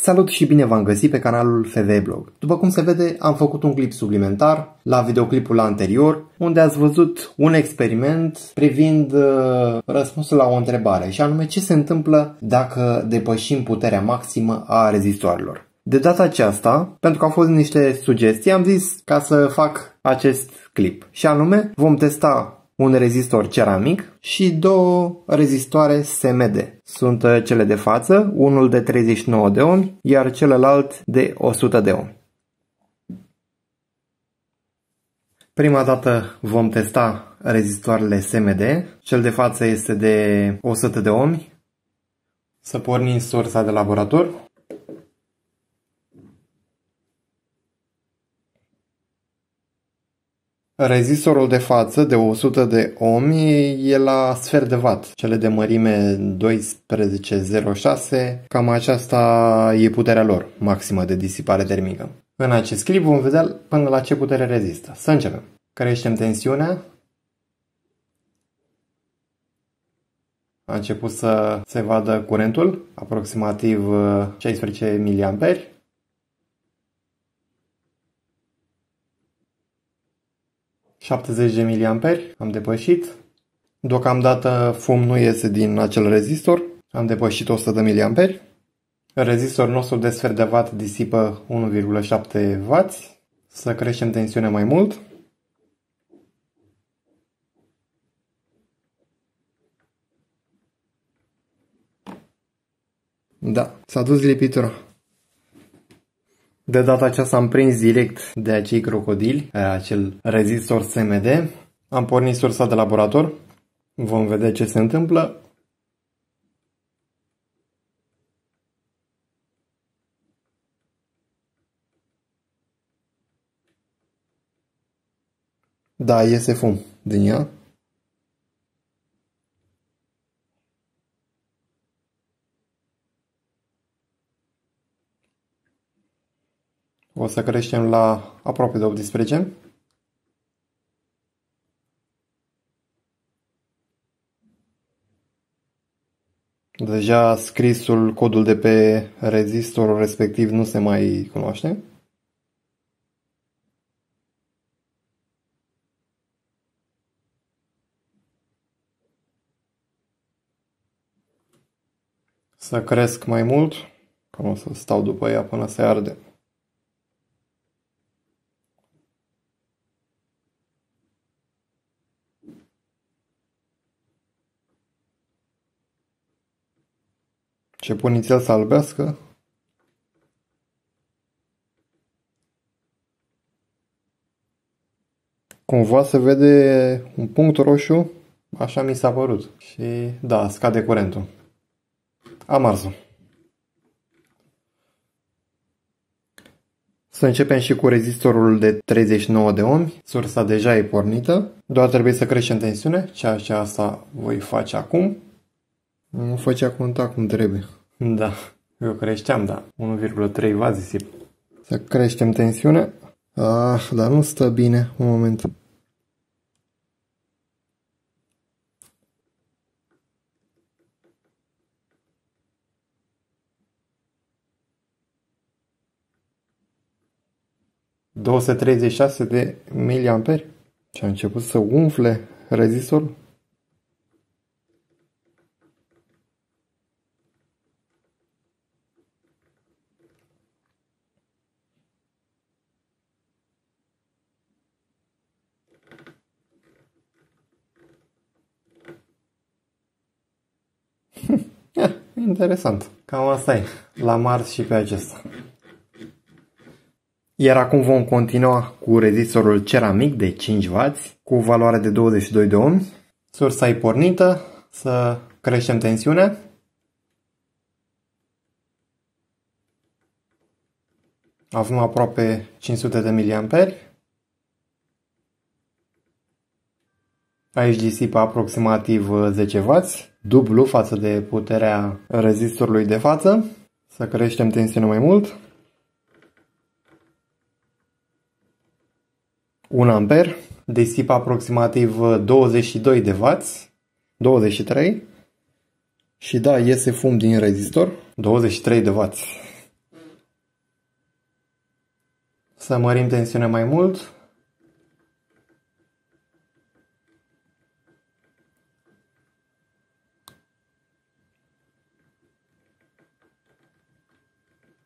Salut și bine v-am găsit pe canalul FV Vlog. După cum se vede, am făcut un clip suplimentar la videoclipul anterior, unde ați văzut un experiment privind răspunsul la o întrebare, și anume ce se întâmplă dacă depășim puterea maximă a rezistoarelor. De data aceasta, pentru că au fost niște sugestii, am zis ca să fac acest clip. Și anume, vom testa un rezistor ceramic și două rezistoare SMD. Sunt cele de față, unul de 39 de ohmi, iar celălalt de 100 de ohmi. Prima dată vom testa rezistoarele SMD. Cel de față este de 100 de ohmi. Să pornim sursa de laborator. Rezistorul de față, de 100 de ohmi, e la sfert de watt. Cele de mărime 12,06, cam aceasta e puterea lor maximă de disipare termică. În acest clip vom vedea până la ce putere rezistă. Să începem. Creștem tensiunea. A început să se vadă curentul, aproximativ 16 mA. ...70 de mA, am depășit. Deocamdată fum nu iese din acel rezistor, am depășit 100 de mA. Rezistorul nostru de sfert de watt disipă 1,7 W. Să creștem tensiunea mai mult. Da, s-a dus lipitura. De data aceasta am prins direct de acei crocodili, acel rezistor SMD. Am pornit sursa de laborator. Vom vedea ce se întâmplă. Da, iese fum din ea. O să creștem la aproape de 18. Deja scrisul, codul de pe rezistorul respectiv nu se mai cunoaște. Să cresc mai mult, că o să stau după ea până se arde. Început inițial să albească. Cumva se vede un punct roșu, așa mi s-a părut. Și da, scade curentul. Am ars-o. Să începem și cu rezistorul de 39 de ohmi. Sursa deja e pornită, doar trebuie să creștem tensiune, ceea ce asta voi face acum. Nu făcea contact cum trebuie. Da, eu creșteam, da. 1,3 W disip. Să creștem tensiunea. Ah, dar nu stă bine, un moment. ...236 de mA. Și a început să umfle rezistorul. Interesant. Cam asta e. L-am ars și pe acesta. Iar acum vom continua cu rezistorul ceramic de 5 W cu valoare de 22 de ohmi. Sursa e pornită. Să creștem tensiunea. Avem aproape 500 de mA. Aici disipă aproximativ 10 W, dublu față de puterea rezistorului de față. Să creștem tensiunea mai mult. 1 A. Disipă aproximativ 22 W, 23. Și da, iese fum din rezistor. 23 de W. să mărim tensiunea mai mult.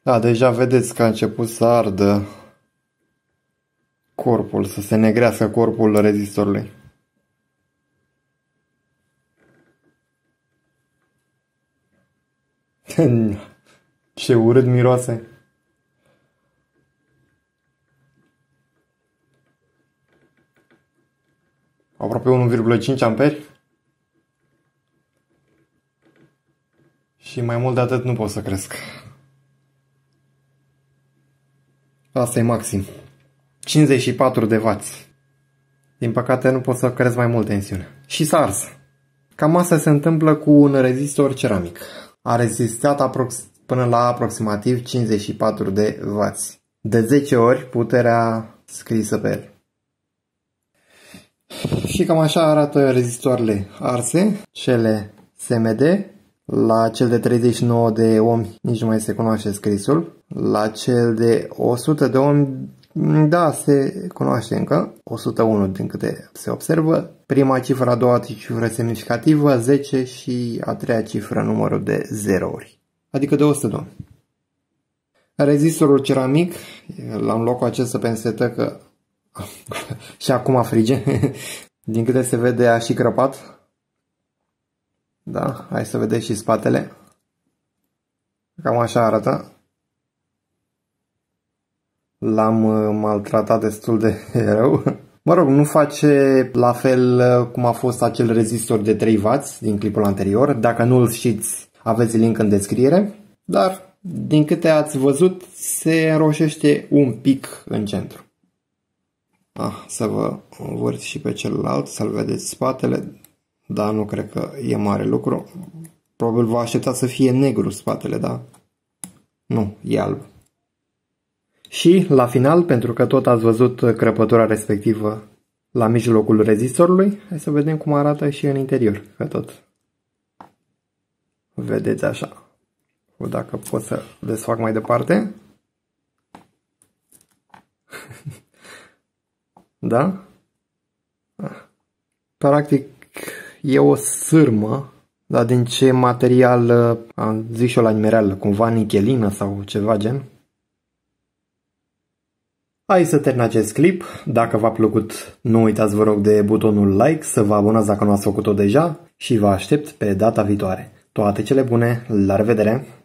Da, deja vedeți că a început să ardă corpul, să se negrească corpul rezistorului. Ce urât miroase! Aproape 1,5 amperi. Și mai mult de atât nu pot să cresc. Asta e maxim. 54 de vați. Din păcate nu pot să cresc mai mult tensiune. Și s-a ars. Cam asta se întâmplă cu un rezistor ceramic. A rezistat până la aproximativ 54 de vați. De 10 ori puterea scrisă pe el. Și cam așa arată rezistoarele arse, cele SMD. La cel de 39 de ohmi nici nu mai se cunoaște scrisul. La cel de 100 de ohmi, da, se cunoaște încă. 101 din câte se observă. Prima cifră, a doua cifră semnificativă, 10 și a treia cifră, numărul de 0-uri. Adică de 100 de ohmi. Rezistorul ceramic, l-am luat cu acesta pe însetă că și acum frige. Din câte se vede a și crăpat. Da, hai să vedeți și spatele. Cam așa arată. L-am maltratat destul de rău. Mă rog, nu face la fel cum a fost acel rezistor de 3W din clipul anterior. Dacă nu-l știți, aveți link în descriere. Dar, din câte ați văzut, se înroșește un pic în centru. Ah, să vă învârt și pe celălalt, să-l vedeți spatele. Dar nu cred că e mare lucru. Probabil vă aștepta să fie negru spatele, da? Nu, e alb. Și, la final, pentru că tot ați văzut crăpătura respectivă la mijlocul rezistorului, hai să vedem cum arată și în interior, că tot vedeți așa. Dacă pot să desfac mai departe. Da? Practic e o sârmă, dar din ce material, am zis și-o la nimereală, cumva nichelină sau ceva gen. Hai să termin acest clip. Dacă v-a plăcut, nu uitați vă rog de butonul like, să vă abonați dacă nu ați făcut-o deja și vă aștept pe data viitoare. Toate cele bune, la revedere!